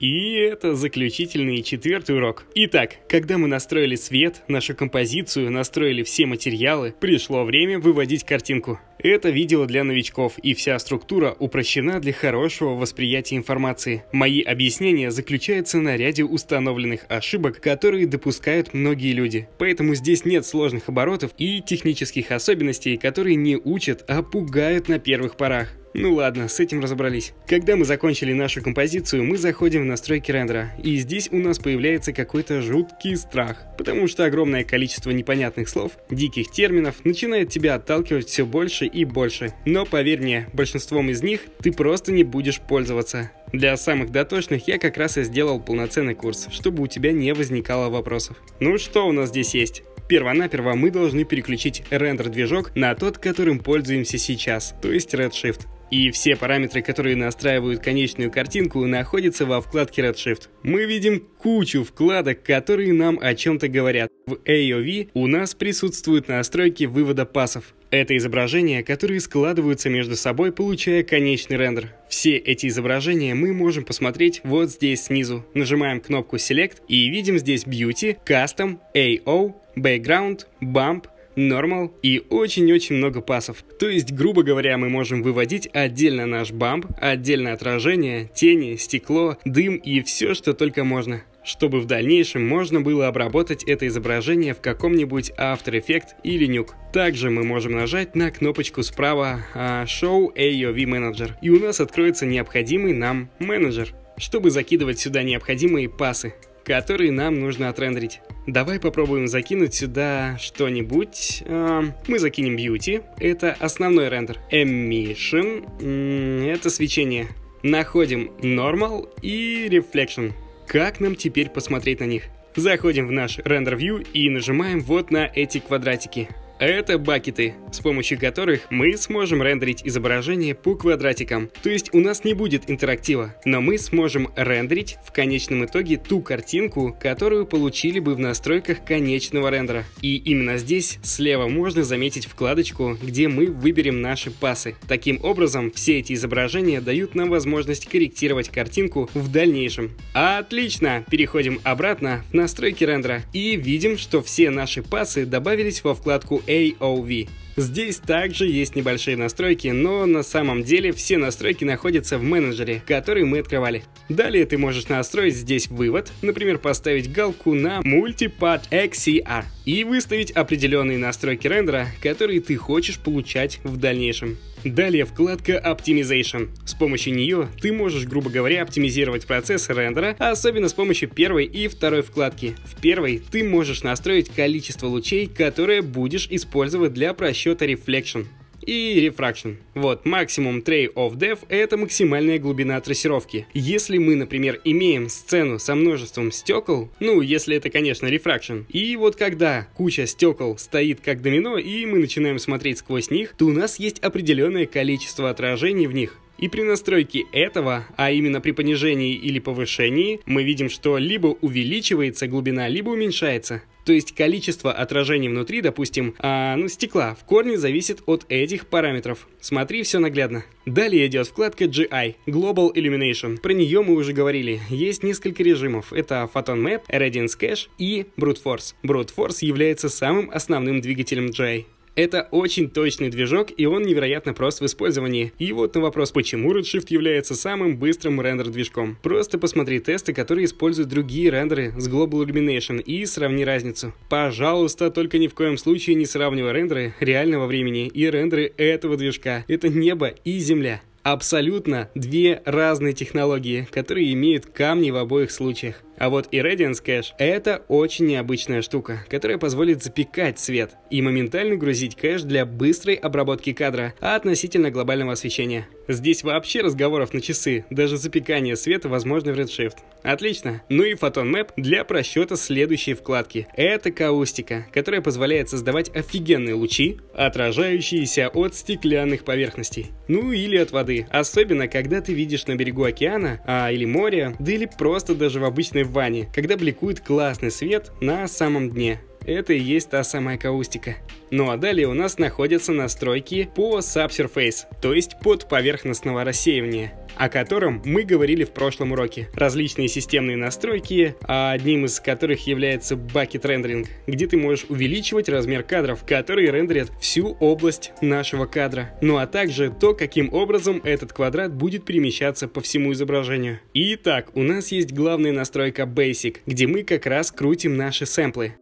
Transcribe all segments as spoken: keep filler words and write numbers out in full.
И это заключительный четвертый урок. Итак, когда мы настроили свет, нашу композицию, настроили все материалы, пришло время выводить картинку. Это видео для новичков, и вся структура упрощена для хорошего восприятия информации. Мои объяснения заключаются на ряде установленных ошибок, которые допускают многие люди. Поэтому здесь нет сложных оборотов и технических особенностей, которые не учат, а пугают на первых порах. Ну ладно, с этим разобрались. Когда мы закончили нашу композицию, мы заходим в настройки рендера, и здесь у нас появляется какой-то жуткий страх, потому что огромное количество непонятных слов, диких терминов начинает тебя отталкивать все больше и больше. Но поверь мне, большинством из них ты просто не будешь пользоваться. Для самых дотошных я как раз и сделал полноценный курс, чтобы у тебя не возникало вопросов. Ну что у нас здесь есть? Первонаперво мы должны переключить рендер-движок на тот, которым пользуемся сейчас, то есть Redshift. И все параметры, которые настраивают конечную картинку, находятся во вкладке Redshift. Мы видим кучу вкладок, которые нам о чем-то говорят. В эй о ви у нас присутствуют настройки вывода пассов. Это изображения, которые складываются между собой, получая конечный рендер. Все эти изображения мы можем посмотреть вот здесь снизу. Нажимаем кнопку Select и видим здесь Beauty, Custom, эй о, Background, Bump, Normal и очень-очень много пассов. То есть, грубо говоря, мы можем выводить отдельно наш бамп, отдельно отражение, тени, стекло, дым и все, что только можно, чтобы в дальнейшем можно было обработать это изображение в каком-нибудь After Effects или Nuke. Также мы можем нажать на кнопочку справа Show эй о ви Manager, и у нас откроется необходимый нам менеджер, чтобы закидывать сюда необходимые пассы, которые нам нужно отрендерить. Давай попробуем закинуть сюда что-нибудь. Мы закинем Beauty, это основной рендер. Emission, это свечение. Находим Normal и Reflection. Как нам теперь посмотреть на них? Заходим в наш Render View и нажимаем вот на эти квадратики. Это бакеты, с помощью которых мы сможем рендерить изображение по квадратикам. То есть у нас не будет интерактива, но мы сможем рендерить в конечном итоге ту картинку, которую получили бы в настройках конечного рендера. И именно здесь слева можно заметить вкладочку, где мы выберем наши пассы. Таким образом, все эти изображения дают нам возможность корректировать картинку в дальнейшем. Отлично! Переходим обратно в настройки рендера и видим, что все наши пассы добавились во вкладку эй о ви. Здесь также есть небольшие настройки, но на самом деле все настройки находятся в менеджере, который мы открывали. Далее ты можешь настроить здесь вывод, например, поставить галку на Multipad икс си ар и выставить определенные настройки рендера, которые ты хочешь получать в дальнейшем. Далее вкладка Optimization. С помощью нее ты можешь, грубо говоря, оптимизировать процесс рендера, особенно с помощью первой и второй вкладки. В первой ты можешь настроить количество лучей, которые будешь использовать для просчета Reflection и Refraction. Вот, максимум Tray of Depth — это максимальная глубина трассировки. Если мы, например, имеем сцену со множеством стекол, ну, если это, конечно, Refraction, и вот когда куча стекол стоит как домино, и мы начинаем смотреть сквозь них, то у нас есть определенное количество отражений в них. И при настройке этого, а именно при понижении или повышении, мы видим, что либо увеличивается глубина, либо уменьшается. То есть количество отражений внутри, допустим, а, ну, стекла в корне зависит от этих параметров. Смотри все наглядно. Далее идет вкладка джи ай, Global Illumination. Про нее мы уже говорили. Есть несколько режимов. Это Photon Map, Radiance Cache и Brute Force. Brute Force является самым основным двигателем джи ай. Это очень точный движок, и он невероятно прост в использовании. И вот на вопрос, почему Redshift является самым быстрым рендер-движком. Просто посмотри тесты, которые используют другие рендеры с Global Illumination, и сравни разницу. Пожалуйста, только ни в коем случае не сравнивай рендеры реального времени и рендеры этого движка. Это небо и земля. Абсолютно две разные технологии, которые имеют камни в обоих случаях. А вот и Radiance Cache — это очень необычная штука, которая позволит запекать свет и моментально грузить кэш для быстрой обработки кадра относительно глобального освещения. Здесь вообще разговоров на часы, даже запекание света возможно в Redshift. Отлично! Ну и Photon Map для просчета следующей вкладки. Это каустика, которая позволяет создавать офигенные лучи, отражающиеся от стеклянных поверхностей. Ну или от воды, особенно когда ты видишь на берегу океана, а, или моря, да или просто даже в обычной в ванне, когда бликует классный свет на самом дне. Это и есть та самая каустика. Ну а далее у нас находятся настройки по SubSurface, то есть под поверхностного рассеивания, о котором мы говорили в прошлом уроке. Различные системные настройки, одним из которых является Bucket Rendering, где ты можешь увеличивать размер кадров, которые рендерят всю область нашего кадра. Ну а также то, каким образом этот квадрат будет перемещаться по всему изображению. Итак, у нас есть главная настройка Basic, где мы как раз крутим наши сэмплы.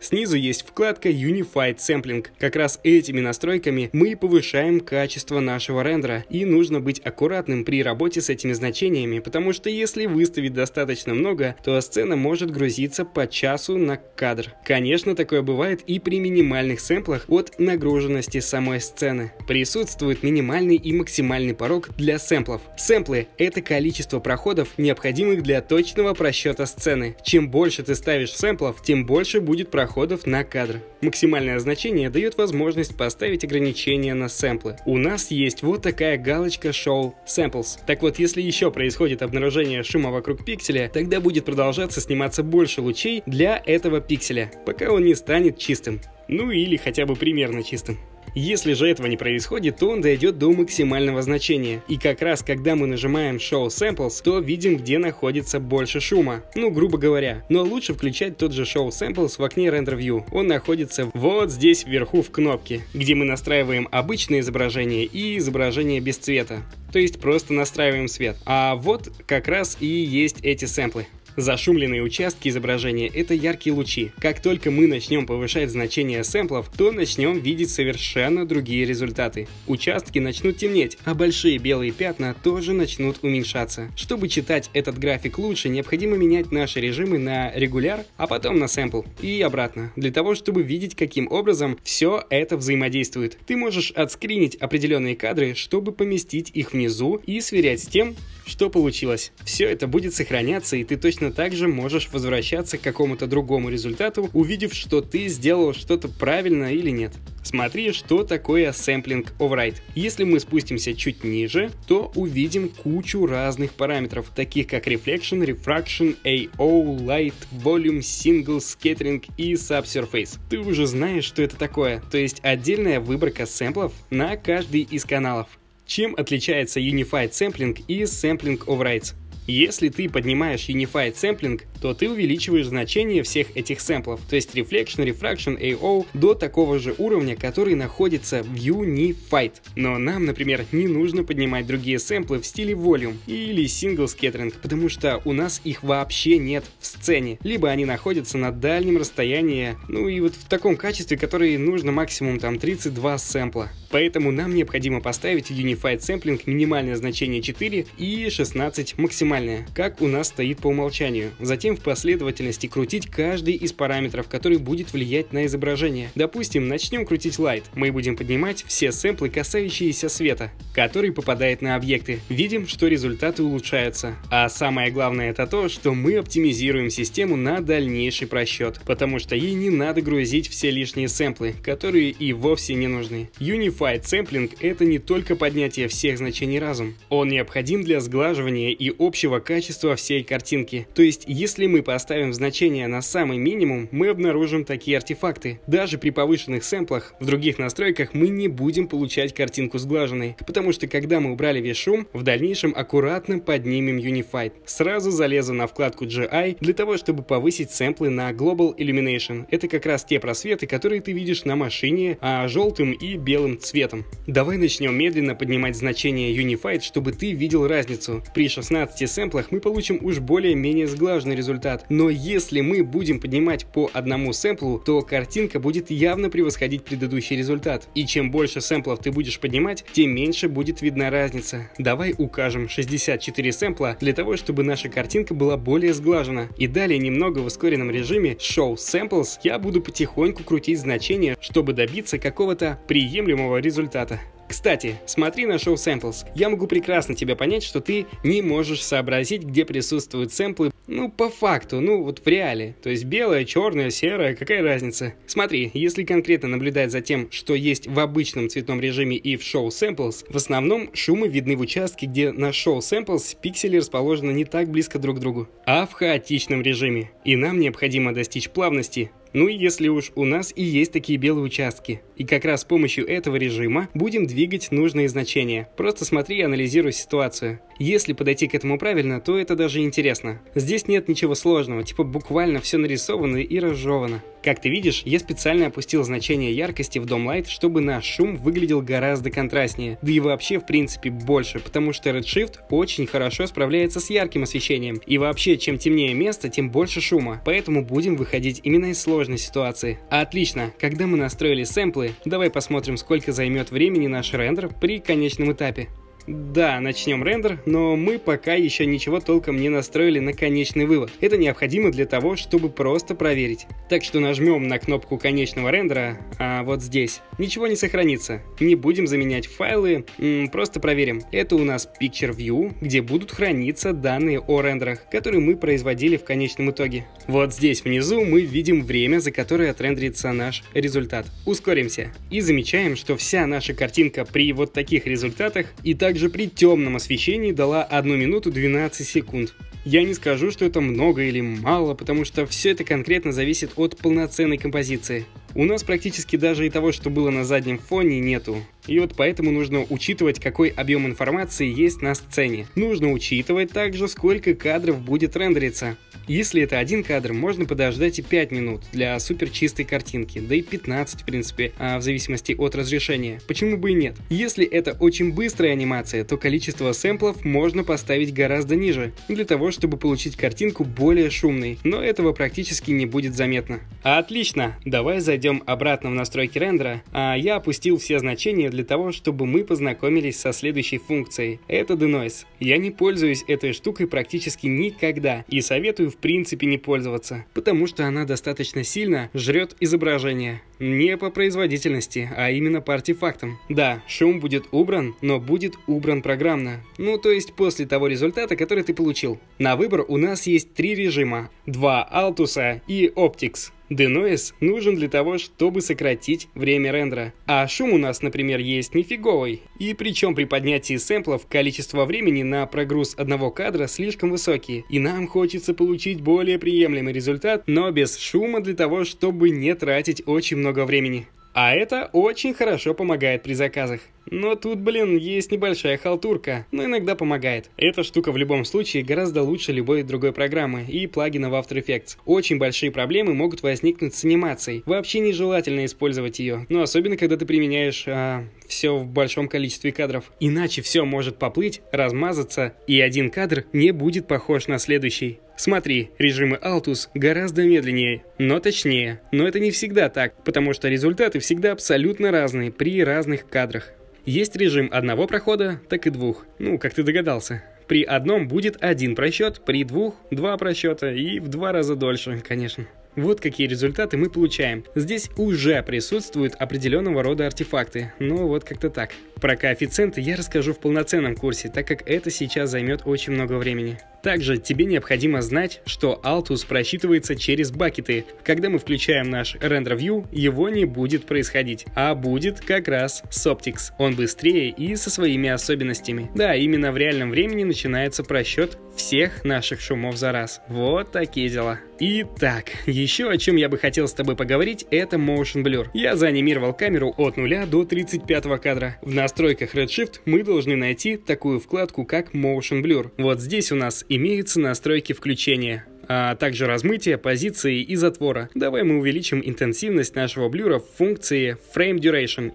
Снизу есть вкладка Unified Sampling. Как раз этими настройками мы повышаем качество нашего рендера. И нужно быть аккуратным при работе с этими значениями, потому что если выставить достаточно много, то сцена может грузиться по часу на кадр. Конечно, такое бывает и при минимальных сэмплах от нагруженности самой сцены. Присутствует минимальный и максимальный порог для сэмплов. Сэмплы — это количество проходов, необходимых для точного просчета сцены. Чем больше ты ставишь сэмплов, тем больше будет проходов на кадр. Максимальное значение дает возможность поставить ограничения на сэмплы. У нас есть вот такая галочка Show Samples. Так вот, если еще происходит обнаружение шума вокруг пикселя, тогда будет продолжаться сниматься больше лучей для этого пикселя, пока он не станет чистым. Ну или хотя бы примерно чистым. Если же этого не происходит, то он дойдет до максимального значения. И как раз когда мы нажимаем Show Samples, то видим, где находится больше шума. Ну, грубо говоря. Но лучше включать тот же Show Samples в окне Render View. Он находится вот здесь вверху в кнопке, где мы настраиваем обычное изображение и изображение без цвета. То есть просто настраиваем свет. А вот как раз и есть эти сэмплы. Зашумленные участки изображения — это яркие лучи. Как только мы начнем повышать значение сэмплов, то начнем видеть совершенно другие результаты. Участки начнут темнеть, а большие белые пятна тоже начнут уменьшаться. Чтобы читать этот график лучше, необходимо менять наши режимы на регуляр, а потом на сэмпл и обратно, для того, чтобы видеть, каким образом все это взаимодействует. Ты можешь отскринить определенные кадры, чтобы поместить их внизу и сверять с тем, что получилось. Все это будет сохраняться, и ты точно также можешь возвращаться к какому-то другому результату, увидев, что ты сделал что-то правильно или нет. Смотри, что такое Sampling override. Если мы спустимся чуть ниже, то увидим кучу разных параметров, таких как Reflection, Refraction, эй о, Light, Volume, Single, Scattering и SubSurface. Ты уже знаешь, что это такое, то есть отдельная выборка сэмплов на каждый из каналов. Чем отличается Unified Sampling и Sampling overrides? Если ты поднимаешь Unified Sampling, то ты увеличиваешь значение всех этих сэмплов, то есть Reflection, Refraction, эй о до такого же уровня, который находится в Unified. Но нам, например, не нужно поднимать другие сэмплы в стиле Volume или Single Scattering, потому что у нас их вообще нет в сцене, либо они находятся на дальнем расстоянии, ну и вот в таком качестве, которое нужно максимум там тридцать два сэмпла. Поэтому нам необходимо поставить в Unified Sampling минимальное значение четыре и шестнадцать максимально, как у нас стоит по умолчанию. Затем в последовательности крутить каждый из параметров, который будет влиять на изображение. Допустим, начнем крутить Light. Мы будем поднимать все сэмплы, касающиеся света, который попадает на объекты. Видим, что результаты улучшаются. А самое главное это то, что мы оптимизируем систему на дальнейший просчет, потому что ей не надо грузить все лишние сэмплы, которые и вовсе не нужны. Unified Sampling — это не только поднятие всех значений разом. Он необходим для сглаживания и общего качества всей картинки. То есть, если мы поставим значение на самый минимум, мы обнаружим такие артефакты. Даже при повышенных сэмплах в других настройках мы не будем получать картинку сглаженной, потому что когда мы убрали весь шум, в дальнейшем аккуратно поднимем Unified. Сразу залезу на вкладку джи ай для того, чтобы повысить сэмплы на Global Illumination. Это как раз те просветы, которые ты видишь на машине, а желтым и белым цветом. Давай начнем медленно поднимать значение Unified, чтобы ты видел разницу. При шестнадцати сэмплах мы получим уж более-менее сглаженный результат, но если мы будем поднимать по одному сэмплу, то картинка будет явно превосходить предыдущий результат. И чем больше сэмплов ты будешь поднимать, тем меньше будет видна разница. Давай укажем шестьдесят четыре сэмпла для того, чтобы наша картинка была более сглажена. И далее немного в ускоренном режиме Show Samples я буду потихоньку крутить значения, чтобы добиться какого-то приемлемого результата. Кстати, смотри на Show Samples. Я могу прекрасно тебя понять, что ты не можешь сообразить, где присутствуют сэмплы Ну, по факту, ну вот в реале. То есть белое, черное, серое, какая разница? Смотри, если конкретно наблюдать за тем, что есть в обычном цветном режиме и в Show Samples, в основном шумы видны в участке, где на Show Samples пиксели расположены не так близко друг к другу, а в хаотичном режиме. И нам необходимо достичь плавности. Ну и если уж у нас и есть такие белые участки. И как раз с помощью этого режима будем двигать нужные значения. Просто смотри и анализируй ситуацию. Если подойти к этому правильно, то это даже интересно. Здесь нет ничего сложного, типа буквально все нарисовано и разжевано. Как ты видишь, я специально опустил значение яркости в Dome Light, чтобы наш шум выглядел гораздо контрастнее. Да и вообще в принципе больше, потому что Redshift очень хорошо справляется с ярким освещением. И вообще, чем темнее место, тем больше шума. Поэтому будем выходить именно из сложности ситуации. Отлично, когда мы настроили сэмплы, давай посмотрим, сколько займет времени наш рендер при конечном этапе. Да, начнем рендер, но мы пока еще ничего толком не настроили на конечный вывод. Это необходимо для того, чтобы просто проверить. Так что нажмем на кнопку конечного рендера, а вот здесь. Ничего не сохранится. Не будем заменять файлы, м-м, просто проверим. Это у нас Picture View, где будут храниться данные о рендерах, которые мы производили в конечном итоге. Вот здесь внизу мы видим время, за которое отрендерится наш результат. Ускоримся. И замечаем, что вся наша картинка при вот таких результатах и так также при темном освещении дала одну минуту двенадцать секунд. Я не скажу, что это много или мало, потому что все это конкретно зависит от полноценной композиции. У нас практически даже и того, что было на заднем фоне, нету. И вот поэтому нужно учитывать, какой объем информации есть на сцене. Нужно учитывать также, сколько кадров будет рендериться. Если это один кадр, можно подождать и пять минут для супер чистой картинки, да и пятнадцать в принципе, а в зависимости от разрешения. Почему бы и нет? Если это очень быстрая анимация, то количество сэмплов можно поставить гораздо ниже, для того, чтобы получить картинку более шумной, но этого практически не будет заметно. Отлично! Давай зайдем обратно в настройки рендера, а я опустил все значения для того, чтобы мы познакомились со следующей функцией. Это Denoise. Я не пользуюсь этой штукой практически никогда и советую в принципе не пользоваться, потому что она достаточно сильно жрет изображение. Не по производительности, а именно по артефактам. Да, шум будет убран, но будет убран программно. Ну, то есть после того результата, который ты получил. На выбор у нас есть три режима. Два Алтуса и Optix. Denoise нужен для того, чтобы сократить время рендера. А шум у нас, например, есть нифиговый. И причем при поднятии сэмплов количество времени на прогруз одного кадра слишком высокие. И нам хочется получить более приемлемый результат, но без шума для того, чтобы не тратить очень много времени. А это очень хорошо помогает при заказах. Но тут, блин, есть небольшая халтурка, но иногда помогает. Эта штука в любом случае гораздо лучше любой другой программы и плагина в After Effects. Очень большие проблемы могут возникнуть с анимацией. Вообще нежелательно использовать ее, но особенно когда ты применяешь а, все в большом количестве кадров. Иначе все может поплыть, размазаться, и один кадр не будет похож на следующий. Смотри, режимы Altus гораздо медленнее, но точнее. Но это не всегда так, потому что результаты всегда абсолютно разные при разных кадрах. Есть режим одного прохода, так и двух. Ну, как ты догадался. При одном будет один просчет, при двух – два просчета и в два раза дольше, конечно. Вот какие результаты мы получаем. Здесь уже присутствуют определенного рода артефакты, но вот как-то так. Про коэффициенты я расскажу в полноценном курсе, так как это сейчас займет очень много времени. Также тебе необходимо знать, что Altus просчитывается через бакеты. Когда мы включаем наш Render View, его не будет происходить, а будет как раз с Optix. Он быстрее и со своими особенностями. Да, именно в реальном времени начинается просчет всех наших шумов за раз. Вот такие дела. Итак, еще о чем я бы хотел с тобой поговорить, это Motion Blur. Я заанимировал камеру от нуля до тридцать пятого кадра. В настройках Redshift мы должны найти такую вкладку, как Motion Blur. Вот здесь у нас имеются настройки включения, а также размытия, позиции и затвора. Давай мы увеличим интенсивность нашего блюра в функции Frame Duration.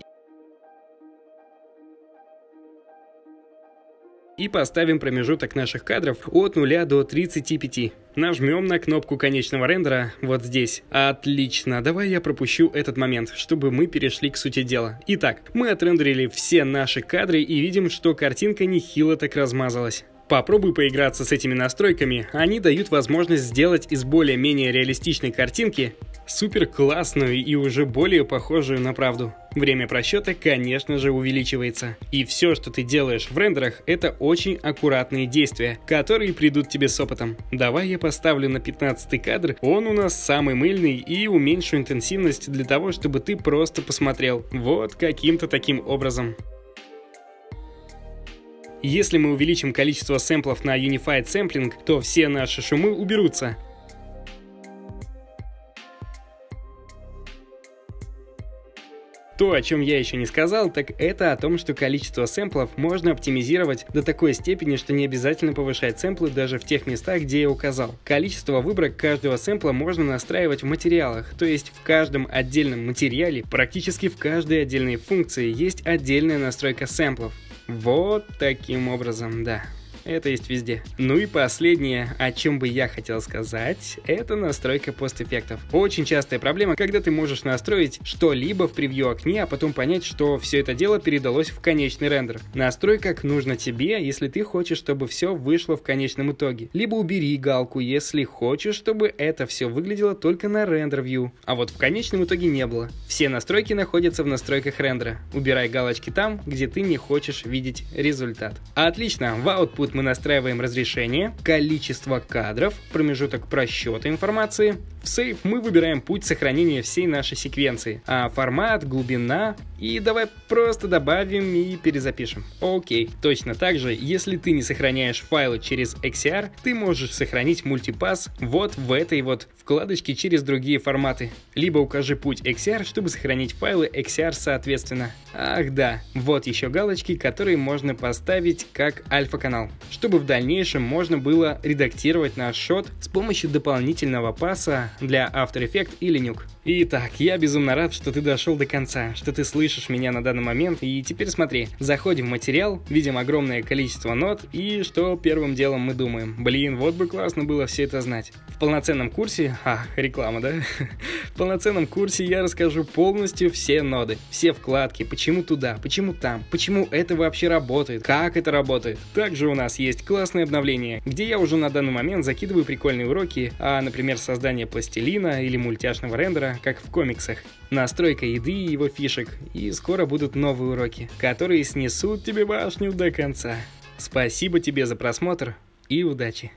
И поставим промежуток наших кадров от нуля до тридцати пяти. Нажмем на кнопку конечного рендера вот здесь. Отлично, давай я пропущу этот момент, чтобы мы перешли к сути дела. Итак, мы отрендерили все наши кадры и видим, что картинка нехило так размазалась. Попробуй поиграться с этими настройками, они дают возможность сделать из более-менее реалистичной картинки супер классную и уже более похожую на правду. Время просчета, конечно же, увеличивается. И все, что ты делаешь в рендерах, это очень аккуратные действия, которые придут тебе с опытом. Давай я поставлю на пятнадцатый кадр, он у нас самый мыльный, и уменьшу интенсивность для того, чтобы ты просто посмотрел. Вот каким-то таким образом. Если мы увеличим количество сэмплов на Unified Sampling, то все наши шумы уберутся. То, о чем я еще не сказал, так это о том, что количество сэмплов можно оптимизировать до такой степени, что не обязательно повышать сэмплы даже в тех местах, где я указал. Количество выборок каждого сэмпла можно настраивать в материалах, то есть в каждом отдельном материале, практически в каждой отдельной функции есть отдельная настройка сэмплов. Вот таким образом, да. Это есть везде. Ну и последнее, о чем бы я хотел сказать, это настройка постэффектов. Очень частая проблема, когда ты можешь настроить что-либо в превью окне, а потом понять, что все это дело передалось в конечный рендер. Настрой как нужно тебе, если ты хочешь, чтобы все вышло в конечном итоге. Либо убери галку, если хочешь, чтобы это все выглядело только на рендер-вью, а вот в конечном итоге не было. Все настройки находятся в настройках рендера. Убирай галочки там, где ты не хочешь видеть результат. Отлично, в output мы настраиваем разрешение, количество кадров, промежуток просчета информации. В Save мы выбираем путь сохранения всей нашей секвенции, а формат, глубина, и давай просто добавим и перезапишем. Окей. Точно так же, если ты не сохраняешь файлы через икс си ар, ты можешь сохранить мультипасс вот в этой вот вкладочке через другие форматы. Либо укажи путь икс си ар, чтобы сохранить файлы икс си ар соответственно. Ах да, вот еще галочки, которые можно поставить как альфа-канал, чтобы в дальнейшем можно было редактировать наш шот с помощью дополнительного паса для After Effects или Nuke. Итак, я безумно рад, что ты дошел до конца, что ты слышишь меня на данный момент, и теперь смотри, заходим в материал, видим огромное количество нот, и что первым делом мы думаем? Блин, вот бы классно было все это знать. В полноценном курсе, а, реклама, да? В полноценном курсе я расскажу полностью все ноды, все вкладки, почему туда, почему там, почему это вообще работает, как это работает. Также у нас есть классное обновление, где я уже на данный момент закидываю прикольные уроки, а, например, создание пластилина или мультяшного рендера, как в комиксах, настройка еды и его фишек, и скоро будут новые уроки, которые снесут тебе башню до конца. Спасибо тебе за просмотр и удачи!